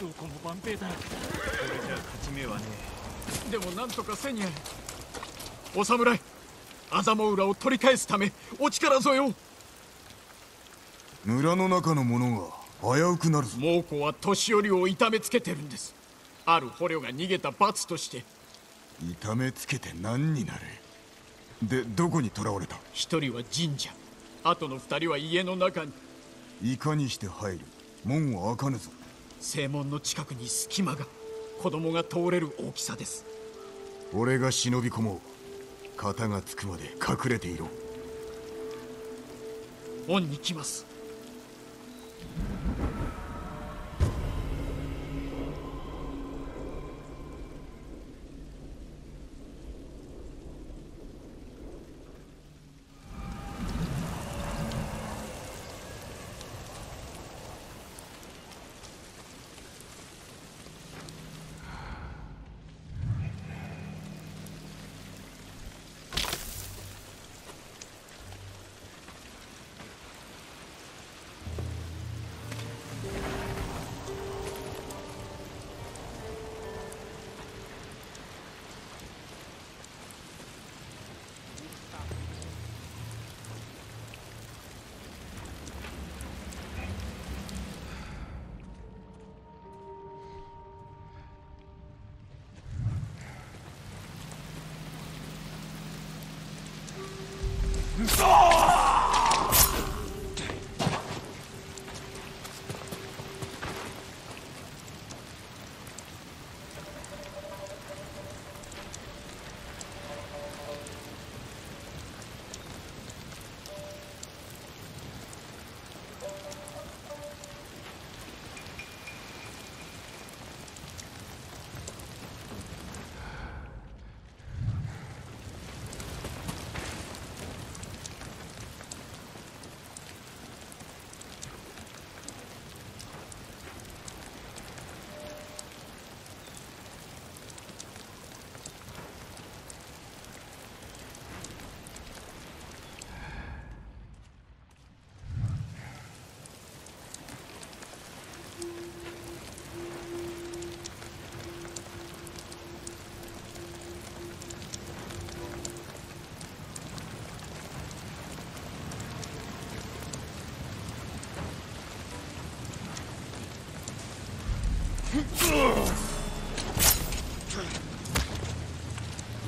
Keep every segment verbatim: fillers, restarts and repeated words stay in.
どこも万兵だらけだ。これじゃ勝ち目はねえ。でもなんとかせにゃ。お侍、麻生浦を取り返すためお力添えを。村の中の者が危うくなるぞ。猛虎は年寄りを痛めつけてるんです。ある捕虜が逃げた罰として。痛めつけて何になる。で、どこに囚われた。一人は神社、あとの二人は家の中に。いかにして入る。門は開かぬぞ。正門の近くに隙間が、子供が通れる大きさです。俺が忍び込もう。肩がつくまで隠れていろ。門に来ます。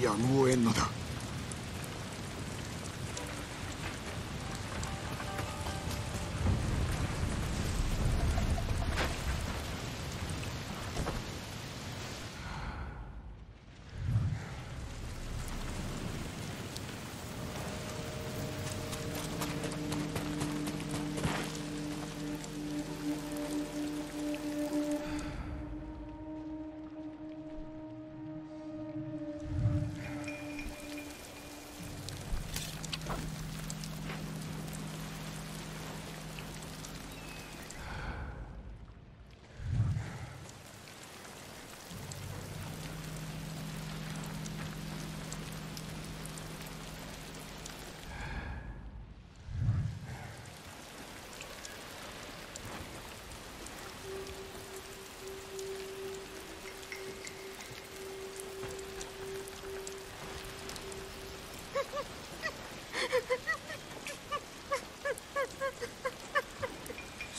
やむを得んのだ。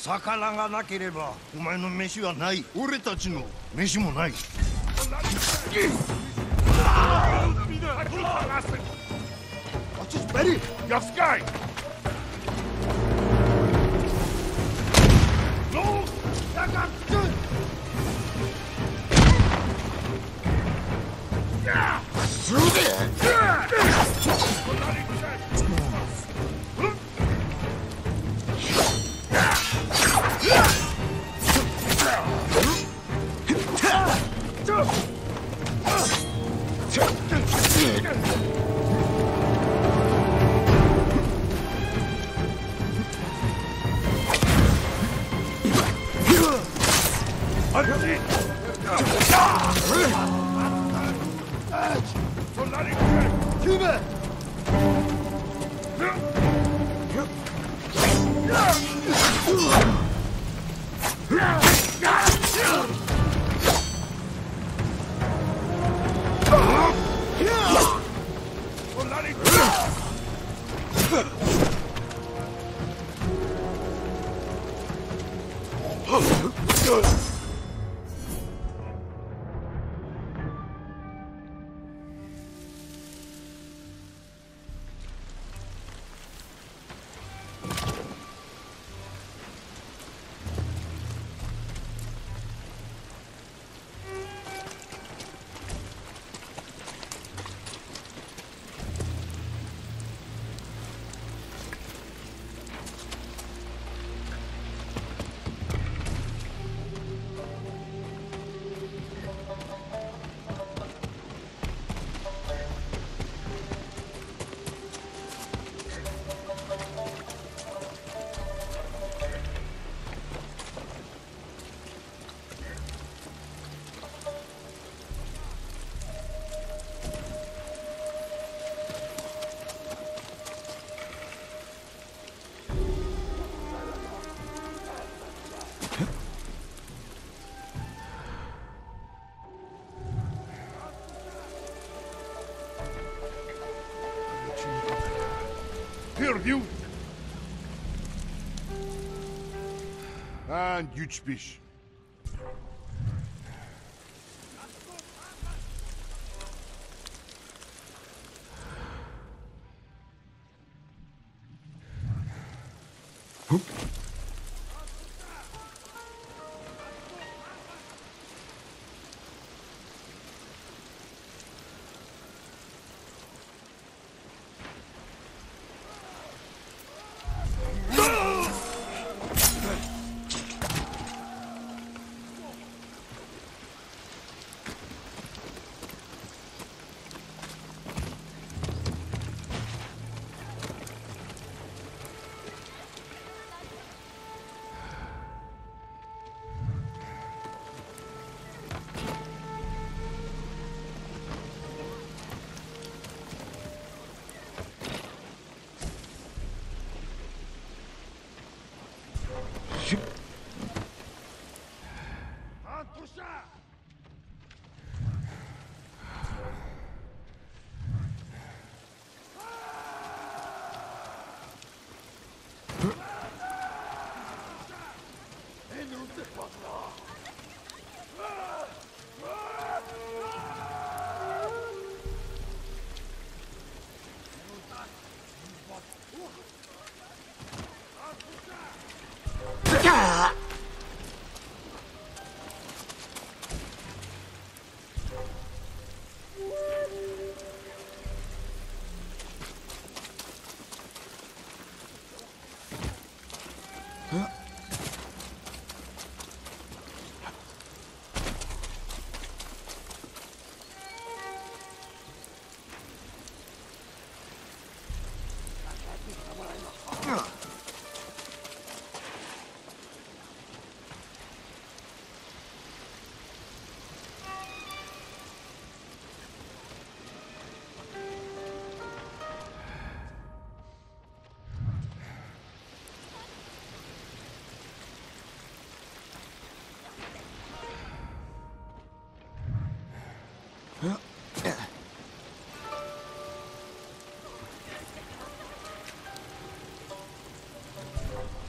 魚がなければお前の飯はない。俺たちの飯もない。Yeah! Perdiu. And huge fish.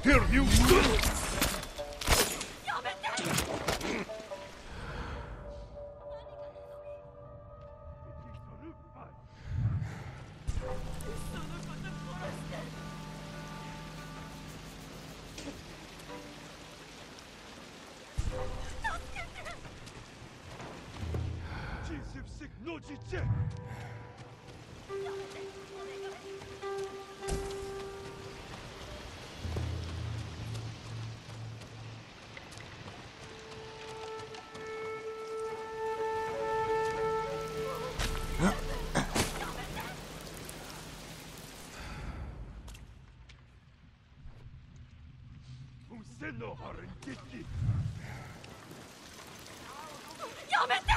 Here you go! No, Haruki. Yamete!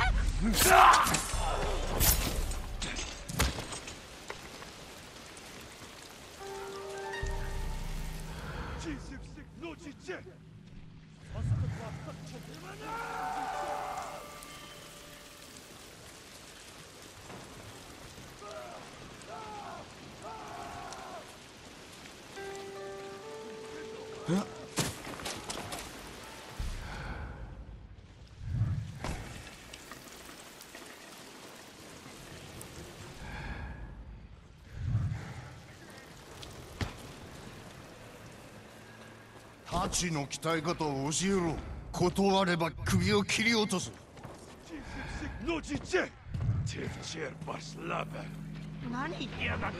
太刀の鍛え方を教えろ。断れば首を切り落とす。何言ってやがる。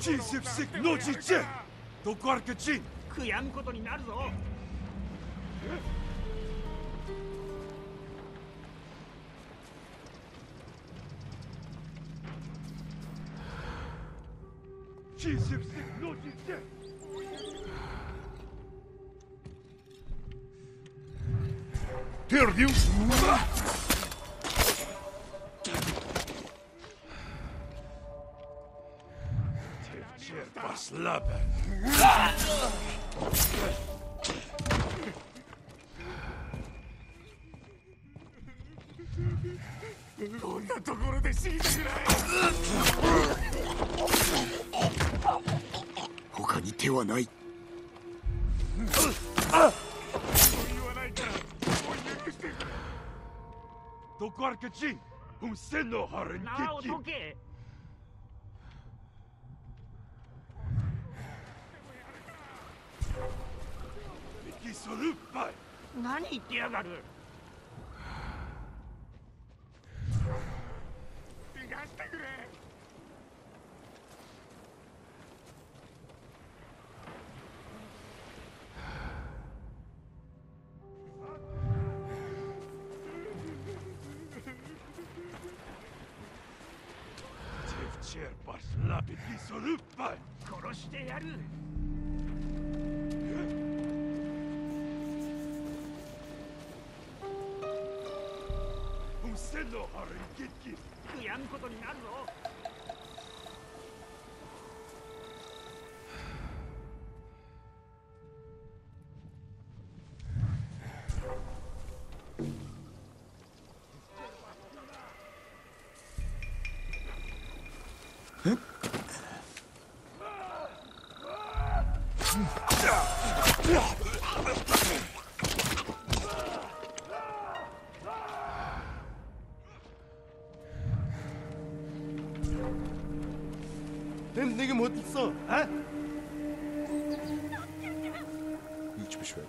Çin sipsik no çiçe. Dokar ki Çin. Kıyam koto ni naru zo. Çin sipsik no çiçe. Perdiu. Слабо.こんなところで死にたくない。他に手はない。どこ歩けちん。うんせんの春に決起。 何言ってやがる。逃がしてくれ。殺してやる。 Sen de o harun git git. Kıyam koto ni naru zo. Nigim hutlusu, ha? Hiçbir şey yok.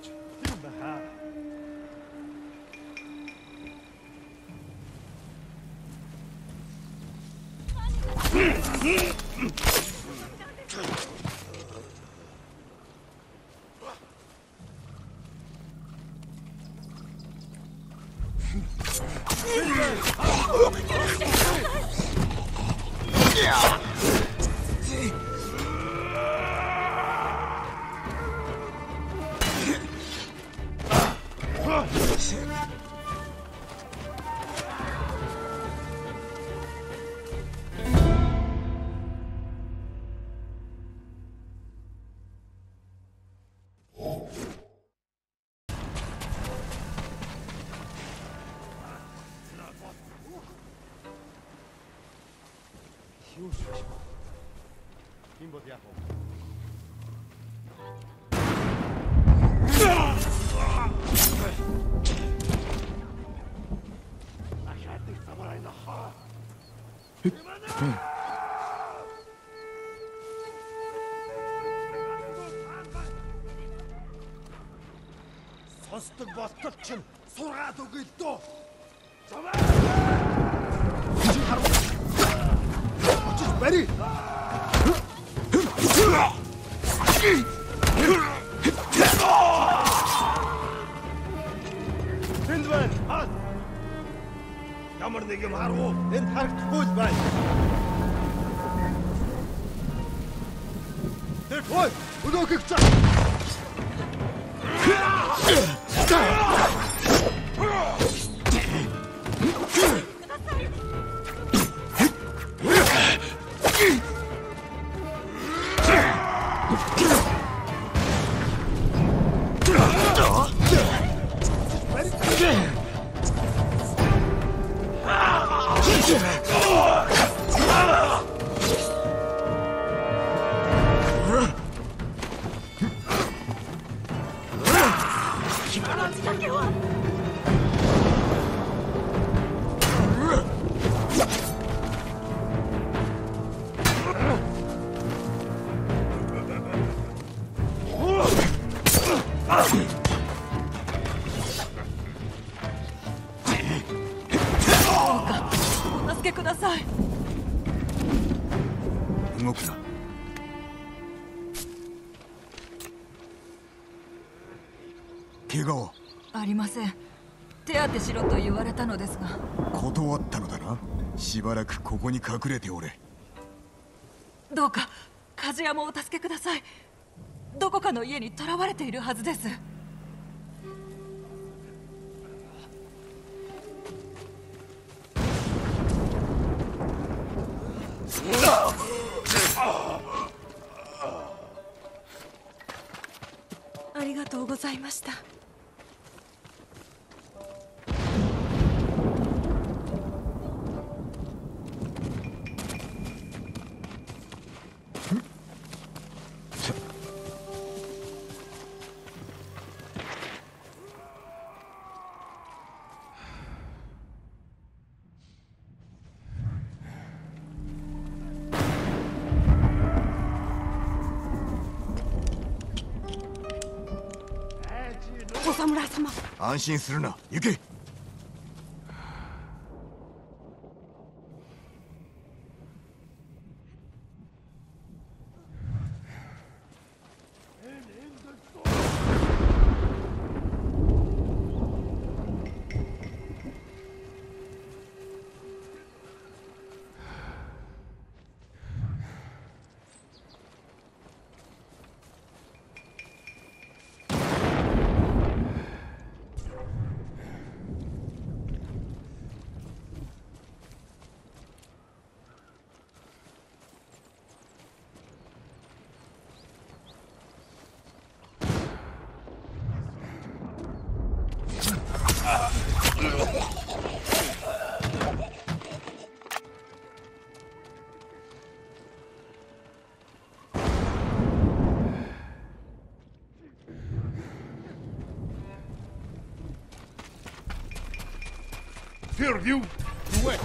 Kimbo diapo. Aşağıdaki samuray da ha. Sostuk bastık için sorga döküldü. Samuray! Ready? Hindvan, hadi. Yamur neyim haru? Hind hark buz bay. Defol, bunu kıkça. Run! 酒は。お助けください。動くな。 怪我は？ありません。手当てしろと言われたのですが。断ったのだな。しばらくここに隠れておれ。どうか梶山をお助けください。どこかの家に囚われているはずです。ありがとうございました。 安心するな、行け。Fear you to it.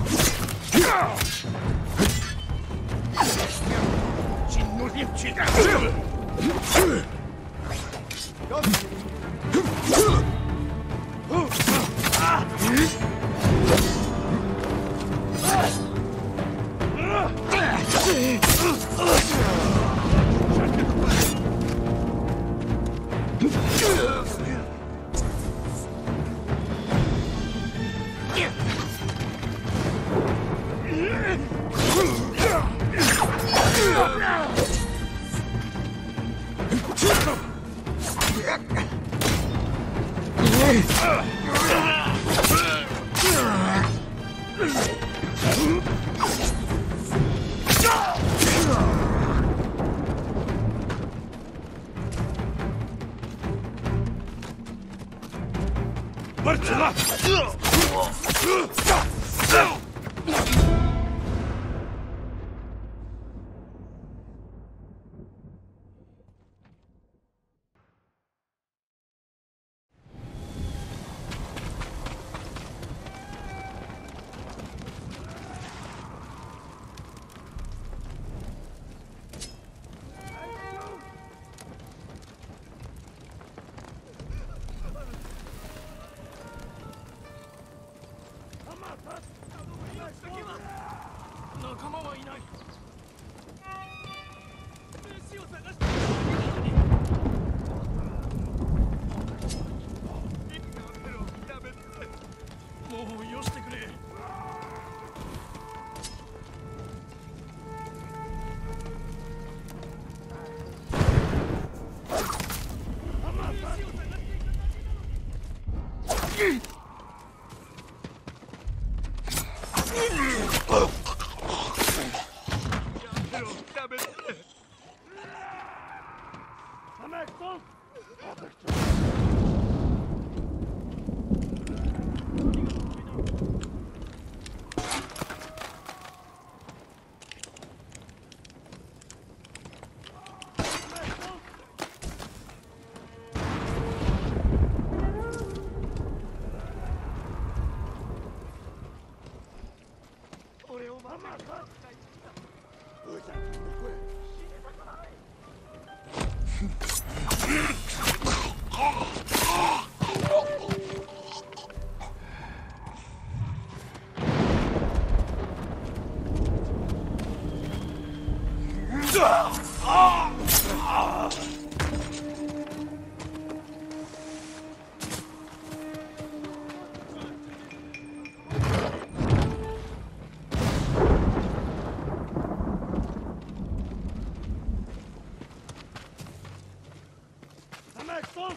当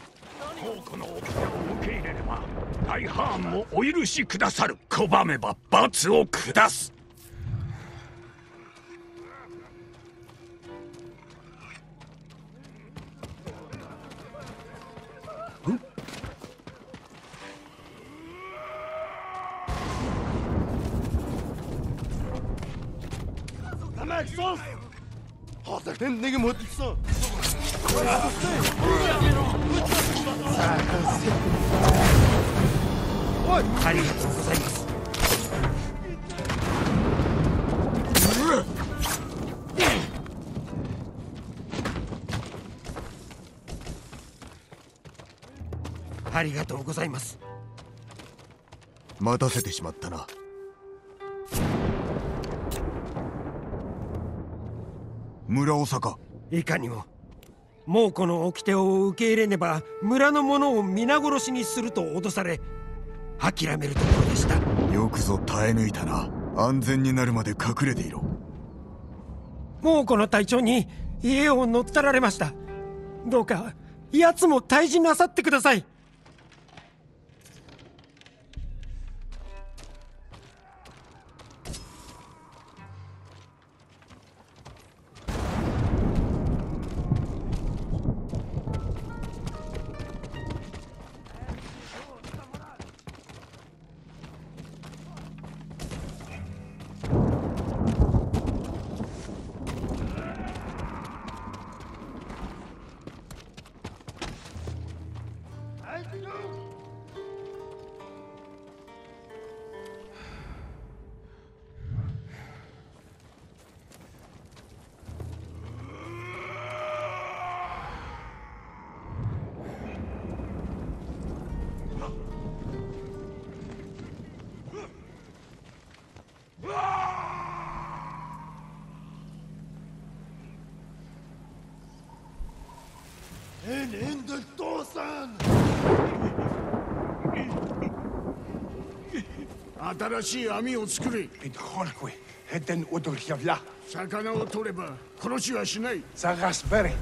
庫のおきてを受け入れれば大ハーンもお許しくださる。拒めば罰を下す。Nigim hıtlısı. Hayır, sekiz.ありがとうございます。待たせてしまったな。村長か。いかにも猛虎の掟を受け入れねば村の者を皆殺しにすると脅され諦めるところでした。よくぞ耐え抜いたな。安全になるまで隠れていろ。猛虎の隊長に家を乗っ取られました。どうか奴も退治なさってください。新しい網を作れ。魚を取れば殺しはしない。探すべれ。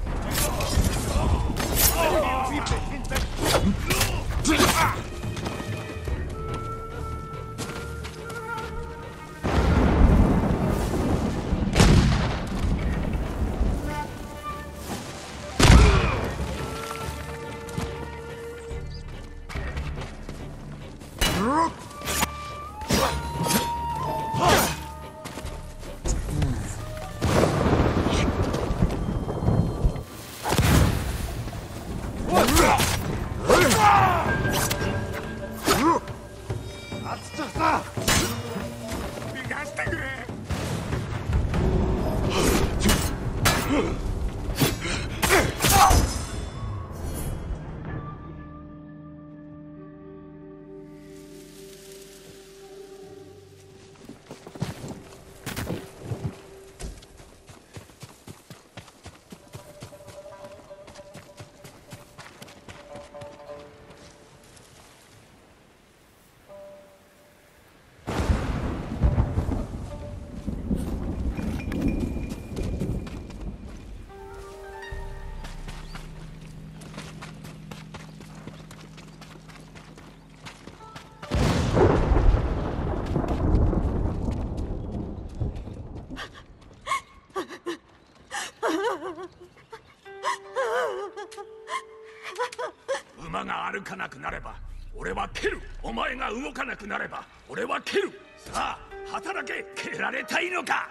歩かなくなれば俺は蹴る。お前が動かなくなれば俺は蹴る。さあ働け。蹴られたいのか。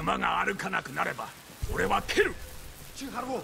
馬が歩かなくなれば俺は蹴る。千春を。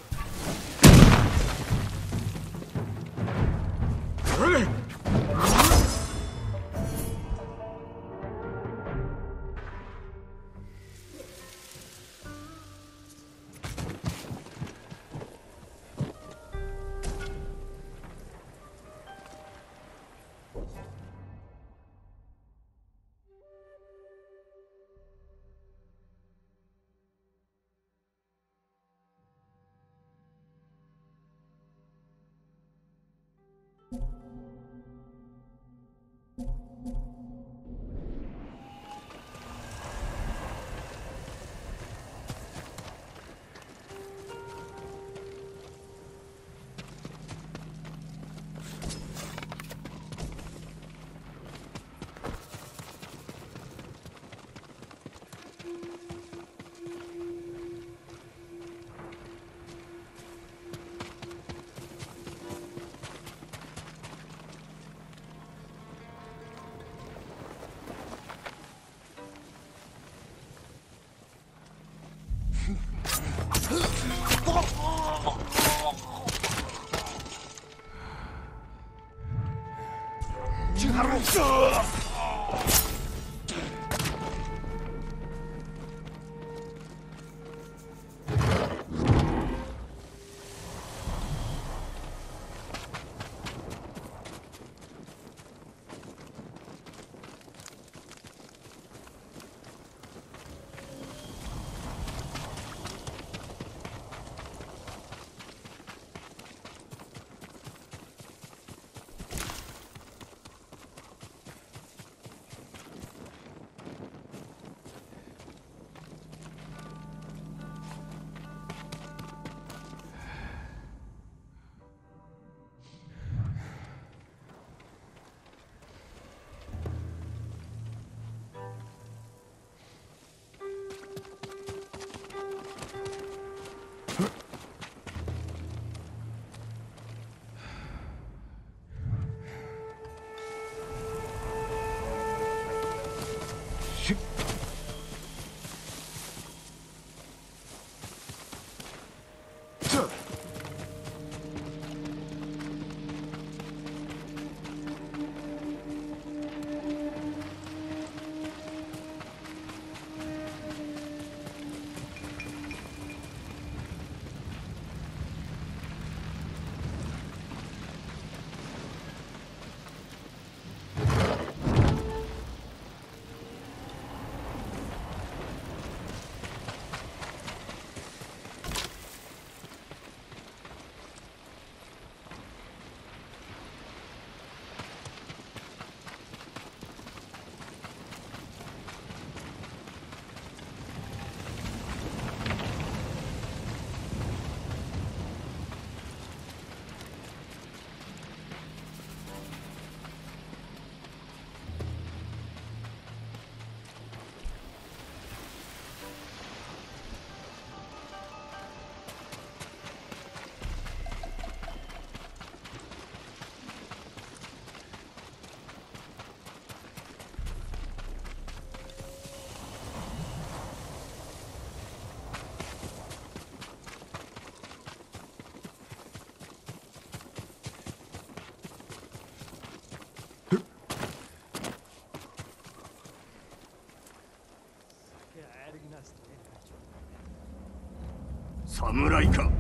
侍か。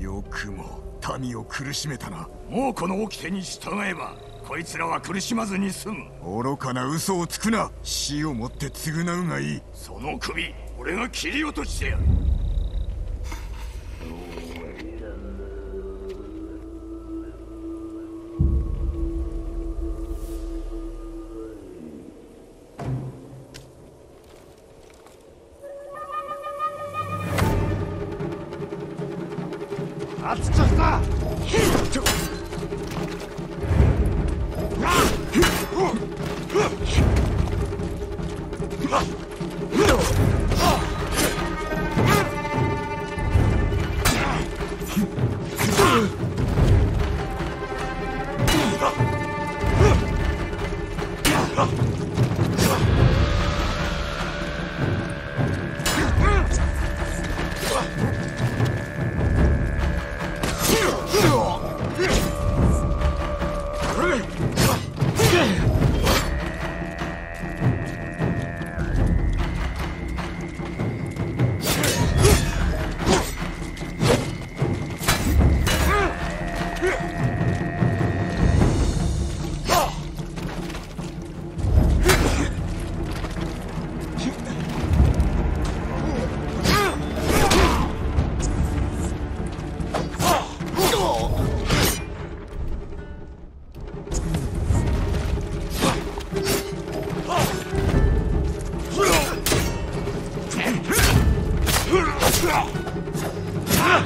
よくも民を苦しめたな。もうこの掟に従えばこいつらは苦しまずに済む。愚かな嘘をつくな。死をもって償うがいい。その首俺が切り落としてやる。Huh!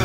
え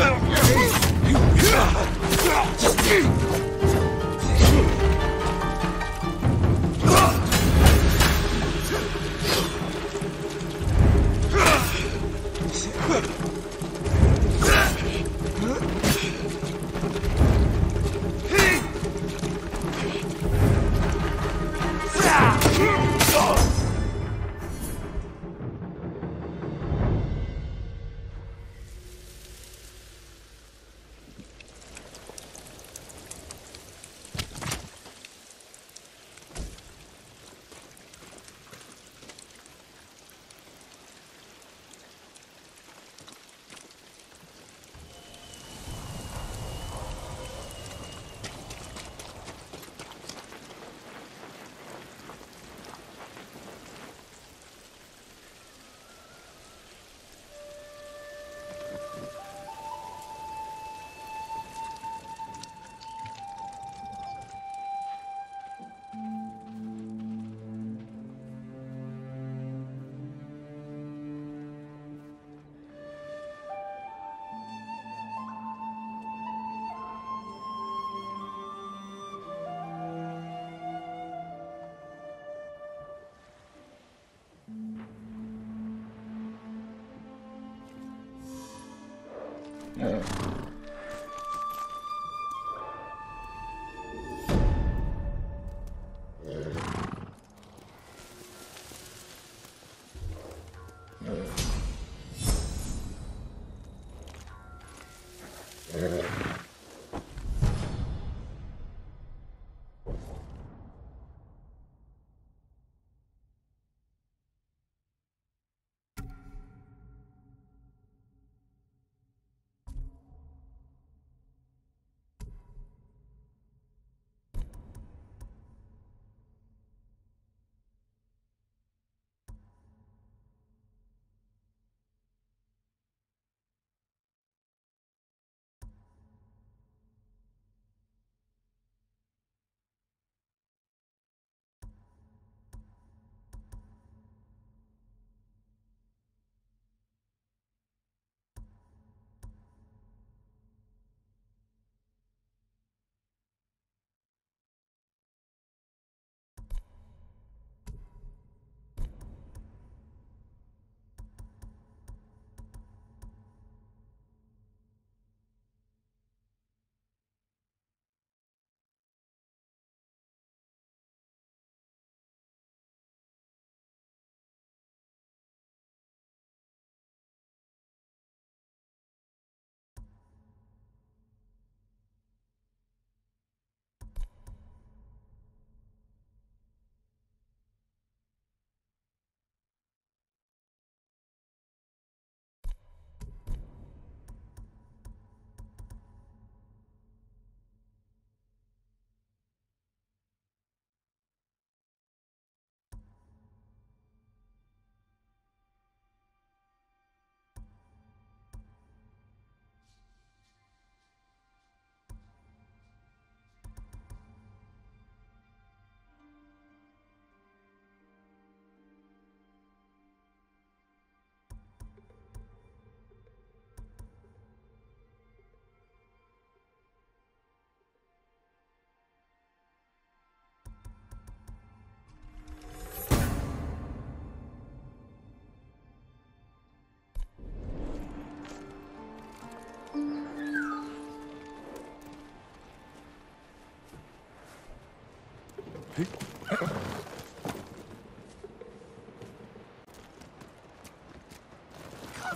家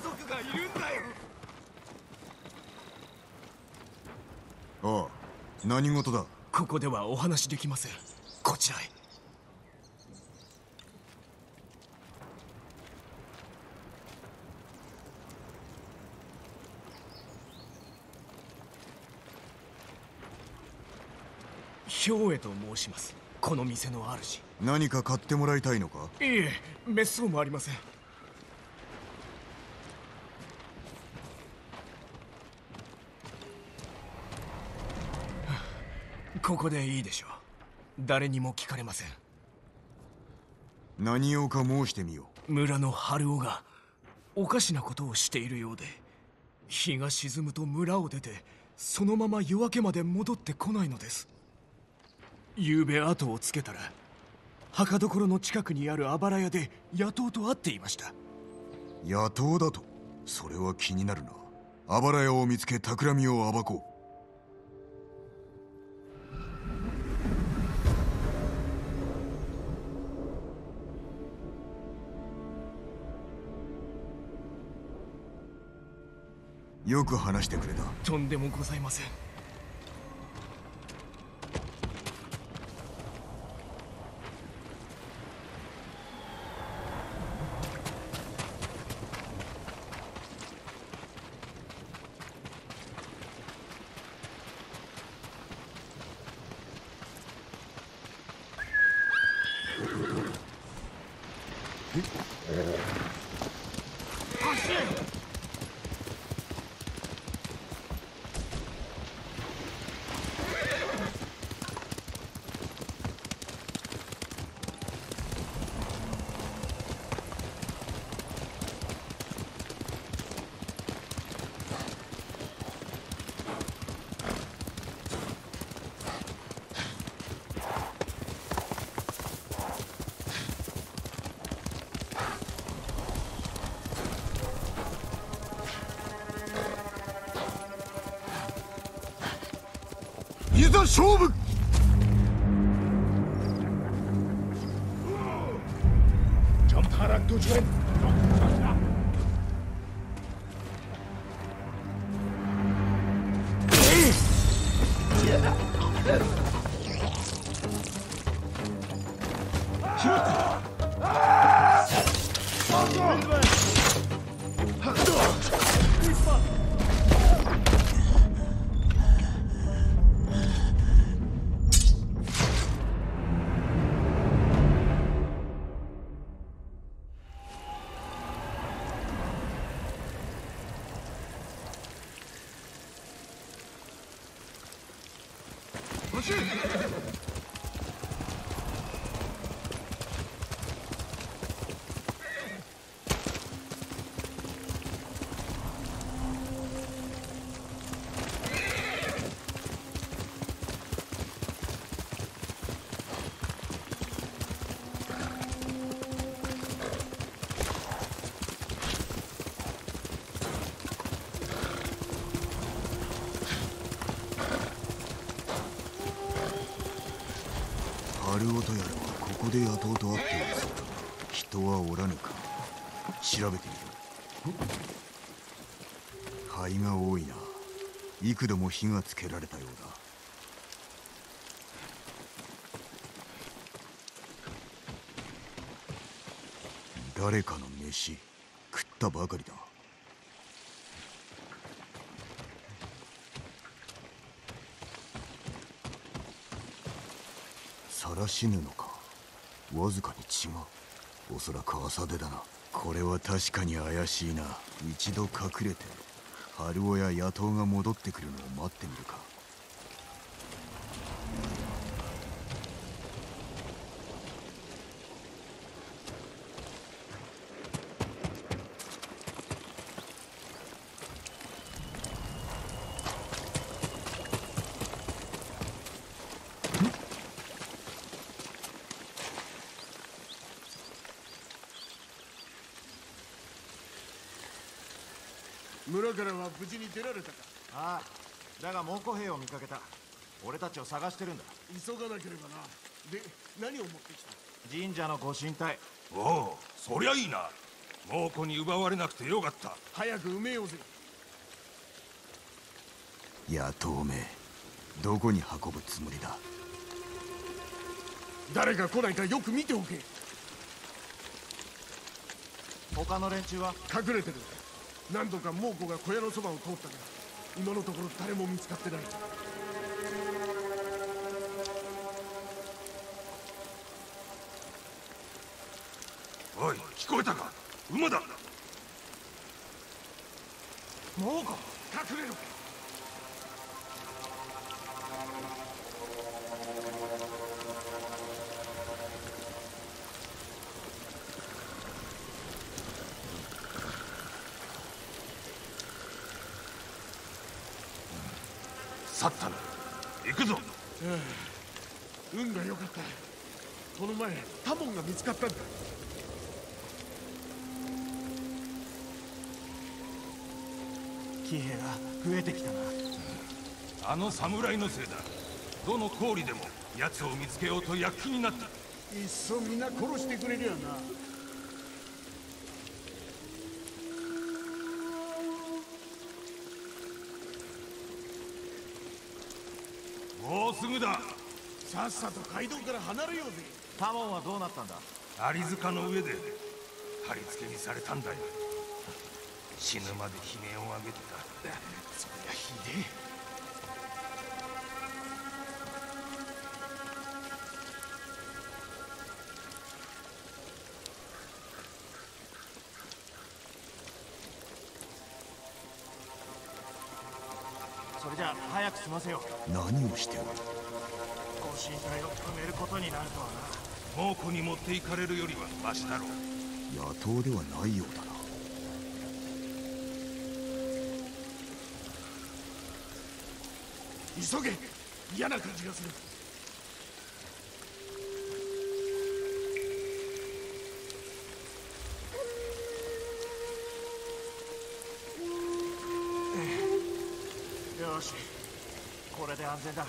族がいるんだよ。ああ、何事だ。ここではお話しできません。こちらへ。兵衛と申します。この店の主。何か買ってもらいたいのか。いえ、滅相もありません。ここでいいでしょう。誰にも聞かれません。何用か申してみよう。村の春男がおかしなことをしているようで、日が沈むと村を出てそのまま夜明けまで戻ってこないのです。ゆうべ後をつけたら墓所の近くにあるあばら屋で野党と会っていました。野党だと？それは気になるな。あばら屋を見つけ企みを暴こう。よく話してくれた。とんでもございません。勝負。調べてみる。灰が多いな。幾度も火がつけられたようだ。誰かの飯、食ったばかりだ。晒し布か。わずかに違う。おそらく麻手だな。これは確かに怪しいな。一度隠れて春尾や野党が戻ってくるのを待ってみるか。無事に出られたか？ああ、だが猛虎兵を見かけた。俺たちを探してるんだ。急がなければな。で、何を持ってきた？神社のご神体。おお、そりゃいいな。猛虎に奪われなくてよかった。早く埋めようぜ。野党め、どこに運ぶつもりだ？誰が来ないかよく見ておけ。他の連中は隠れてる。何度か猛虎が小屋のそばを通ったが、今のところ誰も見つかってない。おい、聞こえたか？馬だ。猛虎、隠れろ。去ったな。行くぞ。うん、運が良かった。この前タモンが見つかったんだ。騎兵が増えてきたな。うん、あの侍のせいだ。どの氷でも奴を見つけようと躍起になった。いっそ皆殺してくれりゃな。もうすぐだ。さっさと街道から離れようぜ。タモンはどうなったんだ？アリ塚の上で貼り付けにされたんだよ。死ぬまで悲鳴を上げてた。そりゃひでえ。それじゃあ早く済ませよう。何をしてる？ご神体を止めることになるとはな。猛虎に持っていかれるよりはマシだろう。野党ではないようだな。急げ。嫌な感じがする。よし、これで安全だ。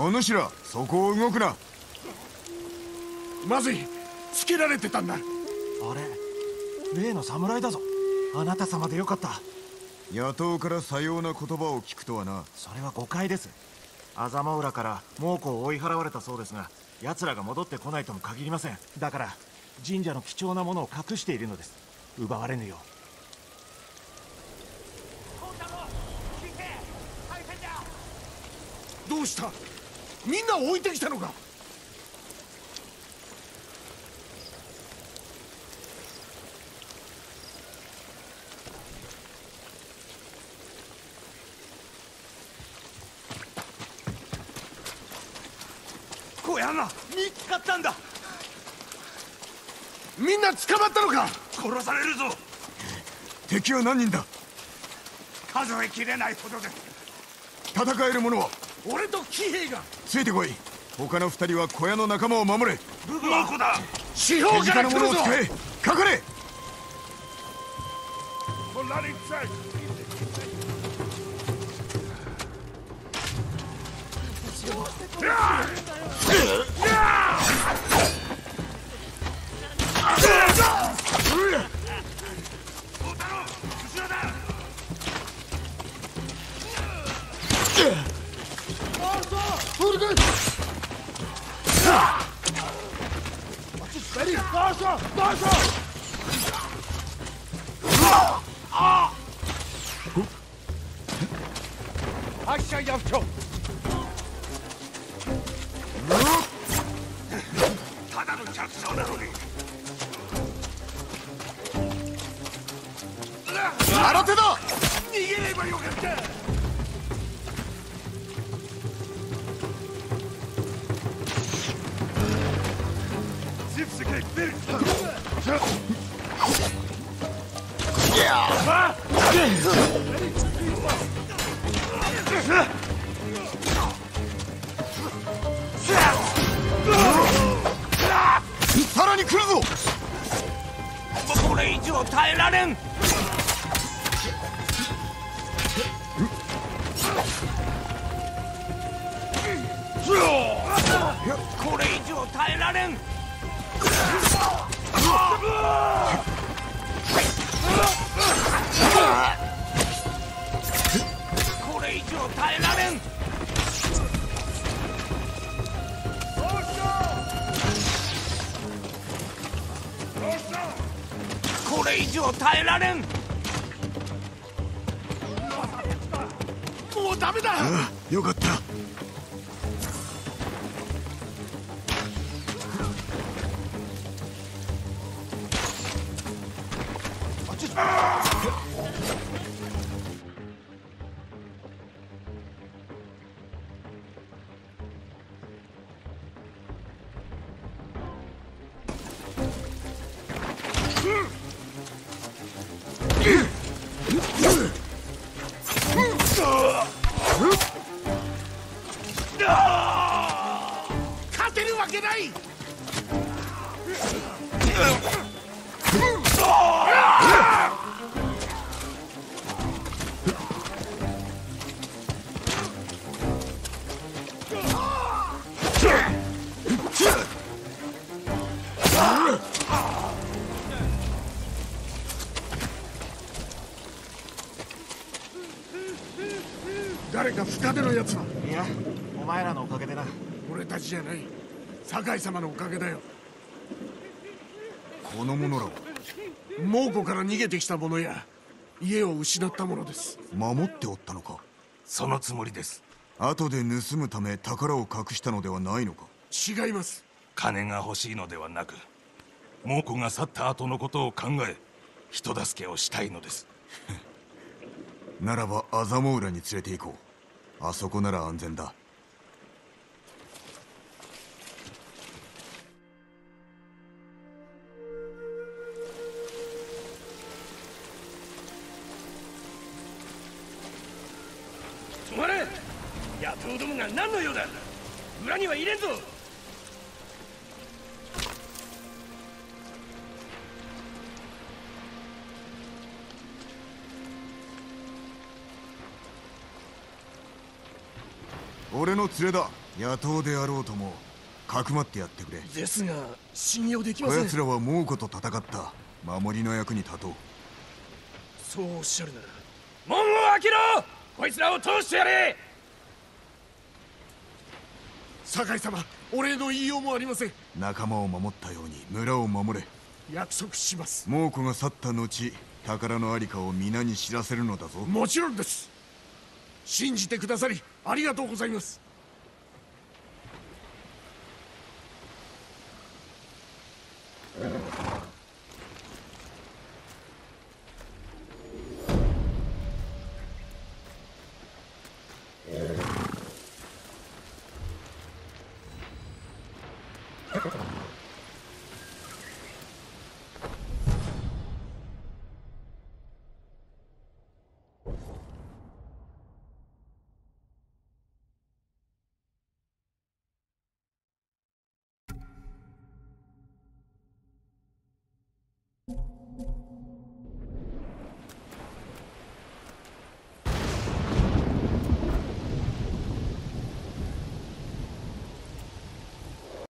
お主ら、そこを動くな。まずい、つけられてたんだ。あれ、例の侍だぞ。あなた様でよかった。野党からさような言葉を聞くとはな。それは誤解です。狭間浦から猛虎を追い払われたそうですが、奴らが戻ってこないとも限りません。だから神社の貴重なものを隠しているのです。奪われぬよう。どうした？みんなを置いてきたのか？小屋が見つかったんだ。みんな捕まったのか？殺されるぞ。敵は何人だ？数えきれないほどです。戦える者は俺と騎兵がついてこい。他の二人は小屋の仲間を守れ。武庫だ。四方から来るぞ。手近なものを使え。かかれ。ただの着想なのに。新手だ。逃げればよかった。さらに来るぞ。これ以上耐えられん。これ以上耐えられん。これ以上耐えられん。これ以上耐えられん。もうダメだ。ああ、よかった。勝てるわけない。誰か深手のやつは。いや、お前らのおかげでな。俺たちじゃない、酒井様のおかげだよ。この者らは猛虎から逃げてきた者や家を失った者です。守っておったのか。そのつもりです。後で盗むため宝を隠したのではないのか。違います。金が欲しいのではなく、猛虎が去った後のことを考え人助けをしたいのですならばアザモウラに連れて行こう。あそこなら安全だ。止まれ！野党どもが何の用だ。裏には入れんぞ。俺の連れだ。野党であろうともかくまってやってくれ。ですが信用できません。こやつらは猛虎と戦った。守りの役に立とう。そうおっしゃるなら門を開けろ。こいつらを通してやれ。酒井様、お礼の言いようもありません。仲間を守ったように村を守れ。約束します。猛虎が去った後、宝のありかを皆に知らせるのだぞ。もちろんです。信じてくださりありがとうございます。